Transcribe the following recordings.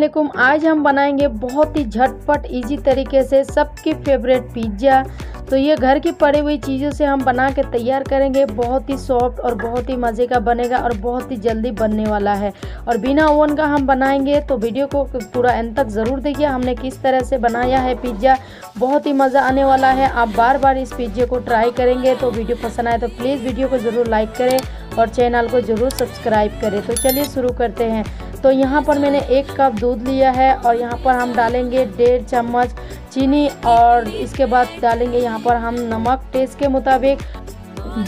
वालेकुम। आज हम बनाएंगे बहुत ही झटपट इजी तरीके से सबकी फेवरेट पिज्ज़ा। तो ये घर की पड़ी हुई चीज़ों से हम बना के तैयार करेंगे। बहुत ही सॉफ्ट और बहुत ही मज़े का बनेगा और बहुत ही जल्दी बनने वाला है और बिना ओवन का हम बनाएंगे। तो वीडियो को पूरा अंत तक ज़रूर देखिए हमने किस तरह से बनाया है पिज्ज़ा। बहुत ही मज़ा आने वाला है, आप बार बार इस पिज्ज़े को ट्राई करेंगे। तो वीडियो पसंद आए तो प्लीज़ वीडियो को ज़रूर लाइक करें और चैनल को ज़रूर सब्सक्राइब करें। तो चलिए शुरू करते हैं। तो यहाँ पर मैंने 1 कप दूध लिया है और यहाँ पर हम डालेंगे 1.5 चम्मच चीनी और इसके बाद डालेंगे यहाँ पर हम नमक टेस्ट के मुताबिक,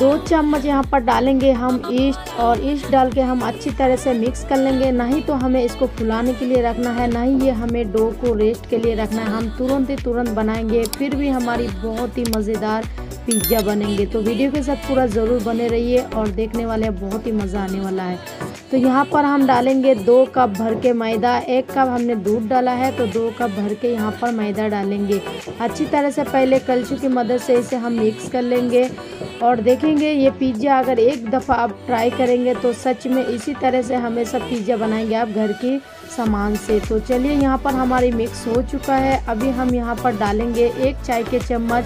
2 चम्मच यहाँ पर डालेंगे हम ईस्ट और ईस्ट डाल के हम अच्छी तरह से मिक्स कर लेंगे। नहीं तो हमें इसको फुलाने के लिए रखना है, नहीं ये हमें डो को रेस्ट के लिए रखना है। हम तुरंत ही तुरंत बनाएंगे, फिर भी हमारी बहुत ही मज़ेदार पिज्ज़ा बनेंगे। तो वीडियो के साथ पूरा ज़रूर बने रहिए और देखने वाले बहुत ही मज़ा आने वाला है। तो यहाँ पर हम डालेंगे 2 कप भर के मैदा, 1 कप हमने दूध डाला है तो 2 कप भर के यहाँ पर मैदा डालेंगे। अच्छी तरह से पहले कलछी की मदद से इसे हम मिक्स कर लेंगे और देखेंगे ये पिज्ज़ा अगर एक दफ़ा आप ट्राई करेंगे तो सच में इसी तरह से हमेशा पिज्ज़ा बनाएंगे आप घर के सामान से। तो चलिए यहाँ पर हमारी मिक्स हो चुका है। अभी हम यहाँ पर डालेंगे 1 चाय के चम्मच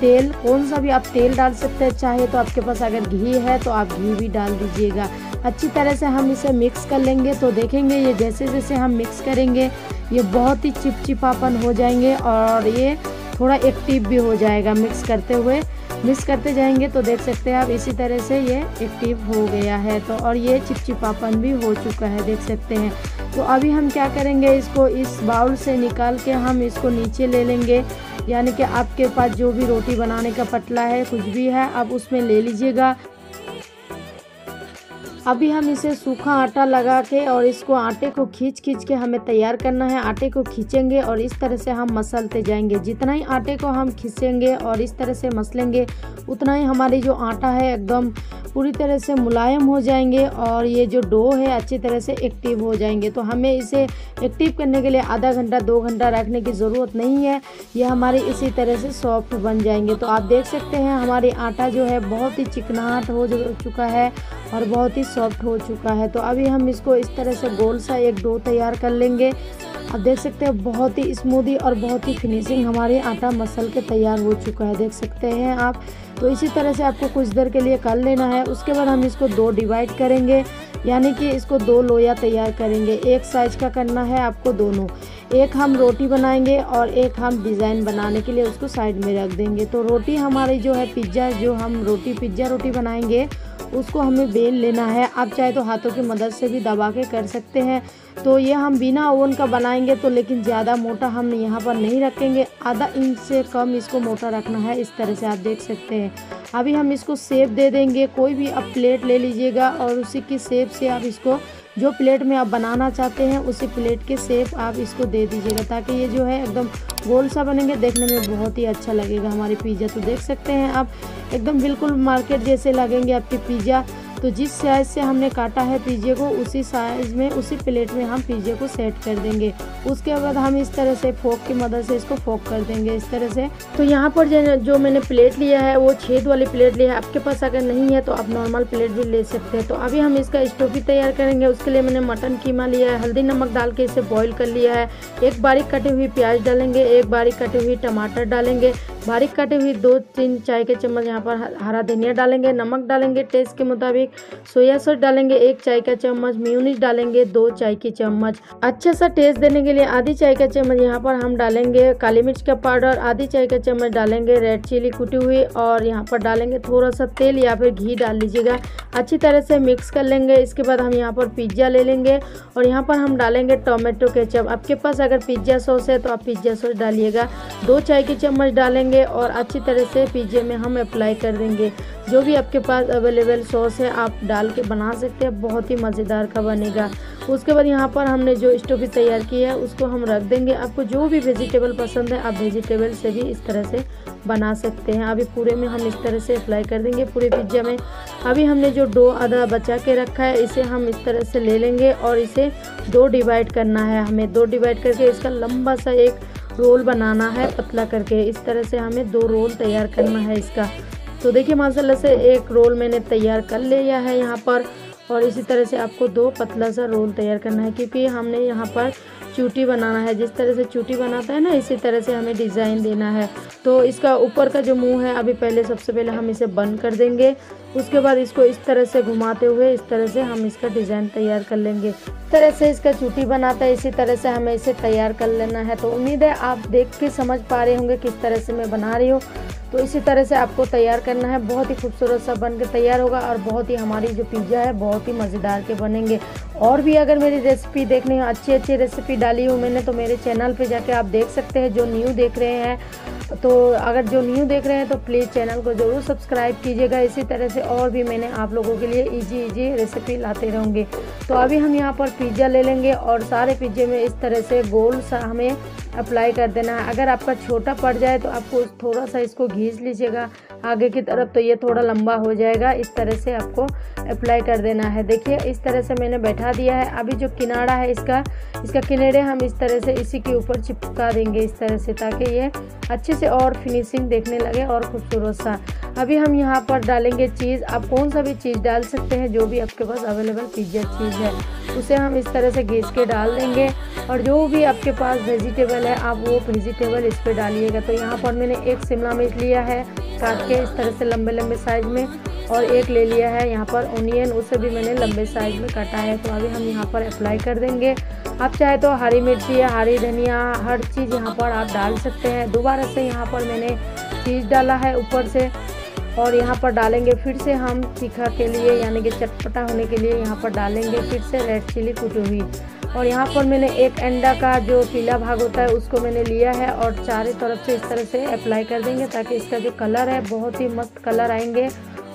तेल। कौन सा भी आप तेल डाल सकते हैं, चाहे तो आपके पास अगर घी है तो आप घी भी डाल दीजिएगा। अच्छी तरह से हम इसे मिक्स कर लेंगे। तो देखेंगे ये जैसे जैसे हम मिक्स करेंगे ये बहुत ही चिपचिपापन हो जाएंगे और ये थोड़ा एक्टिव भी हो जाएगा। मिक्स करते जाएंगे तो देख सकते हैं आप इसी तरह से ये एक्टिव हो गया है तो और ये चिपचिपापन भी हो चुका है, देख सकते हैं। तो अभी हम क्या करेंगे, इसको इस बाउल से निकाल के हम इसको नीचे ले लेंगे। यानी कि आपके पास जो भी रोटी बनाने का पटला है, कुछ भी है, आप उसमें ले लीजिएगा। अभी हम इसे सूखा आटा लगा के और इसको आटे को खींच के हमें तैयार करना है। आटे को खींचेंगे और इस तरह से हम मसलते जाएंगे। जितना ही आटे को हम खींचेंगे और इस तरह से मसलेंगे उतना ही हमारी जो आटा है एकदम पूरी तरह से मुलायम हो जाएंगे और ये जो डो है अच्छी तरह से एक्टिव हो जाएंगे। तो हमें इसे एक्टिव करने के लिए आधा घंटा 2 घंटा रखने की ज़रूरत नहीं है, ये हमारे इसी तरह से सॉफ्ट बन जाएंगे। तो आप देख सकते हैं हमारी आटा जो है बहुत ही चिकनाहट हो चुका है और बहुत ही सॉफ्ट हो चुका है। तो अभी हम इसको इस तरह से गोल सा एक डो तैयार कर लेंगे। आप देख सकते हैं बहुत ही स्मूदी और बहुत ही फिनिशिंग हमारे आटा मसल के तैयार हो चुका है, देख सकते हैं आप। तो इसी तरह से आपको कुछ देर के लिए कर लेना है। उसके बाद हम इसको 2 डिवाइड करेंगे, यानी कि इसको 2 लोया तैयार करेंगे। एक साइज का करना है आपको दोनों, एक हम रोटी बनाएंगे और एक हम डिज़ाइन बनाने के लिए उसको साइड में रख देंगे। तो रोटी हमारी जो है पिज्ज़ा, जो हम पिज्ज़ा रोटी बनाएंगे उसको हमें बेल लेना है। आप चाहे तो हाथों की मदद से भी दबा के कर सकते हैं। तो ये हम बिना ओवन का बनाएंगे तो, लेकिन ज़्यादा मोटा हम यहाँ पर नहीं रखेंगे, आधा इंच से कम इसको मोटा रखना है। इस तरह से आप देख सकते हैं। अभी हम इसको शेप दे देंगे। कोई भी आप प्लेट ले लीजिएगा और उसी की शेप से आप इसको, जो प्लेट में आप बनाना चाहते हैं उसी प्लेट के शेप आप इसको दे दीजिएगा, ताकि ये जो है एकदम गोल सा बनेंगे। देखने में बहुत ही अच्छा लगेगा हमारे पिज्ज़ा। तो देख सकते हैं आप एकदम बिल्कुल मार्केट जैसे लगेंगे आपके पिज्ज़ा। तो जिस साइज़ से हमने काटा है पिज्जे को उसी साइज़ में, उसी प्लेट में हम पिज्जे को सेट कर देंगे। उसके बाद हम इस तरह से फोक की मदद से इसको फोक कर देंगे इस तरह से। तो यहाँ पर जो मैंने प्लेट लिया है वो छेद वाली प्लेट लिया है। आपके पास अगर नहीं है तो आप नॉर्मल प्लेट भी ले सकते हैं। तो अभी हम इसका स्टोफी तैयार करेंगे। उसके लिए मैंने मटन कीमा लिया है, हल्दी नमक डाल के इसे बॉईल कर लिया है। 1 बारीक कटी हुई प्याज डालेंगे, 1 बारीक कटी हुई टमाटर डालेंगे, बारीक कटी हुई 2-3 चाय के चम्मच यहाँ पर हरा धनिया डालेंगे, नमक डालेंगे टेस्ट के मुताबिक, सोया सॉस डालेंगे 1 चाय का चम्मच, मेयोनीज डालेंगे 2 चाय के चम्मच। अच्छा सा टेस्ट देने के लिए आधी चाय का चम्मच यहाँ पर हम डालेंगे काली मिर्च का पाउडर, आधी चाय का चम्मच डालेंगे रेड चिली कुटी हुई और यहाँ पर डालेंगे थोड़ा सा तेल या फिर घी डाल लीजिएगा। अच्छी तरह से मिक्स कर लेंगे। इसके बाद हम यहाँ पर पिज्ज़ा ले लेंगे और यहाँ पर हम डालेंगे टोमेटो केचप। आपके पास अगर पिज्ज़ा सॉस है तो आप पिज्ज़ा सॉस डालिएगा। 2 चाय के चम्मच डालेंगे और अच्छी तरह से पिज्जे में हम अप्लाई कर देंगे। जो भी आपके पास अवेलेबल सॉस है आप डाल के बना सकते हैं, बहुत ही मज़ेदार का बनेगा। उसके बाद यहाँ पर हमने जो स्टोफी तैयार की है उसको हम रख देंगे। आपको जो भी वेजिटेबल पसंद है आप वेजिटेबल से भी इस तरह से बना सकते हैं। अभी पूरे में हम इस तरह से अप्लाई कर देंगे पूरे पिज्ज़ा में। अभी हमने जो डो आधा बचा के रखा है इसे हम इस तरह से ले लेंगे और इसे 2 डिवाइड करना है हमें। 2 डिवाइड करके इसका लंबा सा एक रोल बनाना है पतला करके। इस तरह से हमें 2 रोल तैयार करना है इसका। तो देखिए माशाल्लाह से 1 रोल मैंने तैयार कर लिया है यहाँ पर और इसी तरह से आपको 2 पतला सा रोल तैयार करना है, क्योंकि हमने यहाँ पर चूटी बनाना है। जिस तरह से चूटी बनाता है ना, इसी तरह से हमें डिज़ाइन देना है। तो इसका ऊपर का जो मुंह है, अभी पहले सबसे पहले हम इसे बंद कर देंगे। उसके बाद इसको इस तरह से घुमाते हुए इस तरह से हम इसका डिज़ाइन तैयार कर लेंगे। इस तरह से इसका चूटी बनाता है, इसी तरह से हमें इसे तैयार कर लेना है। तो उम्मीद है आप देख के समझ पा रहे होंगे किस तरह से मैं बना रही हूँ। तो इसी तरह से आपको तैयार करना है। बहुत ही खूबसूरत सा बन के तैयार होगा और बहुत ही हमारी जो पिज़्ज़ा है बहुत ही मज़ेदार के बनेंगे। और भी अगर मेरी रेसिपी देखनी हो, अच्छी अच्छी रेसिपी डाली हूँ मैंने, तो मेरे चैनल पे जाके आप देख सकते हैं। जो न्यू देख रहे हैं तो प्लीज़ चैनल को ज़रूर सब्सक्राइब कीजिएगा। इसी तरह से और भी मैंने आप लोगों के लिए ईजी रेसिपी लाते रहूँगी। तो अभी हम यहाँ पर पिज़्ज़ा ले लेंगे और सारे पिज़्ज़े में इस तरह से गोल सा हमें अप्लाई कर देना है। अगर आपका छोटा पड़ जाए तो आपको थोड़ा सा इसको घिस लीजिएगा आगे की तरफ, तो ये थोड़ा लंबा हो जाएगा। इस तरह से आपको अप्लाई कर देना है। देखिए इस तरह से मैंने बैठा दिया है। अभी जो किनारा है इसका किनारे हम इस तरह से इसी के ऊपर चिपका देंगे इस तरह से, ताकि ये अच्छे से और फिनिशिंग देखने लगे और खूबसूरत सा। अभी हम यहाँ पर डालेंगे चीज़। आप कौन सा भी चीज़ डाल सकते हैं, जो भी आपके पास अवेलेबल पिज्जा चीज़ है उसे हम इस तरह से घिस के डाल देंगे। और जो भी आपके पास वेजिटेबल है आप वो वेजिटेबल इस पर डालिएगा। तो यहाँ पर मैंने एक शिमला मिर्च लिया है काट के इस तरह से लंबे लंबे साइज़ में, और एक ले लिया है यहाँ पर ओनियन, उसे भी मैंने लंबे साइज़ में काटा है। तो अभी हम यहाँ पर अप्लाई कर देंगे। आप चाहे तो हरी मिर्ची या हरी धनिया, हर चीज़ यहाँ पर आप डाल सकते हैं। दोबारा से यहाँ पर मैंने चीज़ डाला है ऊपर से, और यहाँ पर डालेंगे फिर से हम तीखा के लिए, यानी कि चटपटा होने के लिए यहाँ पर डालेंगे फिर से रेड चिली कुटी हुई। और यहाँ पर मैंने एक अंडा का जो पीला भाग होता है उसको मैंने लिया है, और चारों तरफ से इस तरह से अप्लाई कर देंगे, ताकि इसका जो कलर है बहुत ही मस्त कलर आएंगे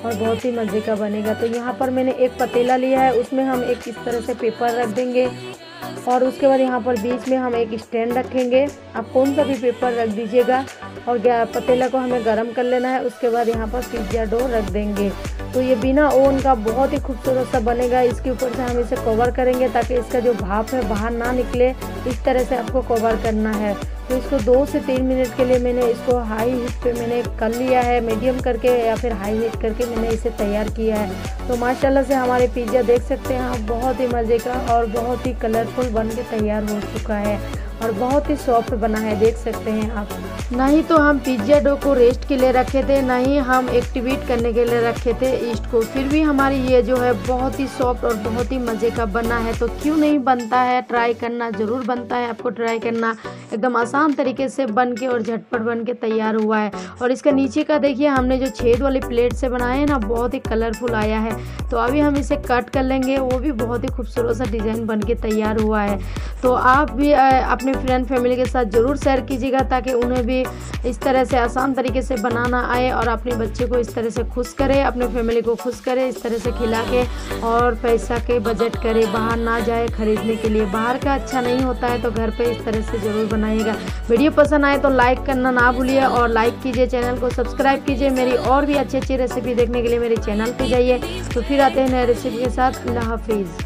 और बहुत ही मज़े का बनेगा। तो यहाँ पर मैंने एक पतीला लिया है, उसमें हम एक इस तरह से पेपर रख देंगे, और उसके बाद यहाँ पर बीच में हम एक स्टैंड रखेंगे। आप कौन सा भी पेपर रख दीजिएगा, और पतीला को हमें गर्म कर लेना है। उसके बाद यहाँ पर पिज्जा डो रख देंगे। तो ये बिना ओवन का बहुत ही खूबसूरत सा बनेगा। इसके ऊपर से हम इसे कवर करेंगे, ताकि इसका जो भाप है बाहर ना निकले। इस तरह से आपको कवर करना है। तो इसको 2 से 3 मिनट के लिए मैंने इसको हाई हीट पे मैंने कर लिया है, मीडियम करके या फिर हाई हीट करके मैंने इसे तैयार किया है। तो माशाल्लाह से हमारे पिज़्ज़ा देख सकते हैं आप, बहुत ही मज़े का और बहुत ही कलरफुल बन के तैयार हो चुका है, और बहुत ही सॉफ्ट बना है, देख सकते हैं आप। ना ही तो हम पिज्जा डो को रेस्ट के लिए रखे थे, ना ही हम एक्टिवेट करने के लिए रखे थे ईस्ट को, फिर भी हमारी ये जो है बहुत ही सॉफ्ट और बहुत ही मज़े का बना है। तो क्यों नहीं बनता है, ट्राई करना ज़रूर बनता है। आपको ट्राई करना, एकदम आसान तरीके से बन के और झटपट बन के तैयार हुआ है। और इसका नीचे का देखिए, हमने जो छेद वाली प्लेट से बनाया है ना, बहुत ही कलरफुल आया है। तो अभी हम इसे कट कर लेंगे, वो भी बहुत ही खूबसूरत सा डिज़ाइन बन के तैयार हुआ है। तो आप भी अपने फ्रेंड फैमिली के साथ ज़रूर शेयर कीजिएगा, ताकि उन्हें भी इस तरह से आसान तरीके से बनाना आए, और अपने बच्चे को इस तरह से खुश करें, अपने फैमिली को खुश करें, इस तरह से खिला के और पैसा के बजट करें, बाहर ना जाए खरीदने के लिए। बाहर का अच्छा नहीं होता है, तो घर पे इस तरह से ज़रूर बनाइएगा। वीडियो पसंद आए तो लाइक करना ना भूलिए, और लाइक कीजिए, चैनल को सब्सक्राइब कीजिए। मेरी और भी अच्छी अच्छी रेसिपी देखने के लिए मेरे चैनल पर जाइए। तो फिर आते हैं नए रेसिपी के साथ। अल्लाह हाफिज़।